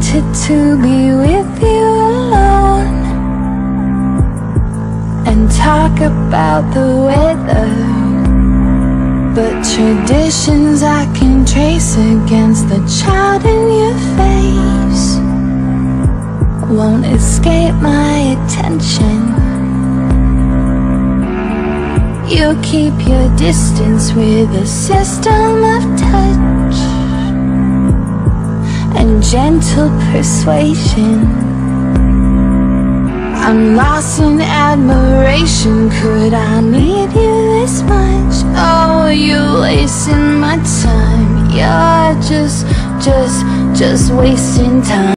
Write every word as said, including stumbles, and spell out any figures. wanted to be with you alone and talk about the weather, but traditions I can trace against the child in your face won't escape my attention. You keep your distance with a system of touch and gentle persuasion. I'm lost in admiration. Could I need you this much? Oh, you're wasting my time. You're just, just, just wasting time.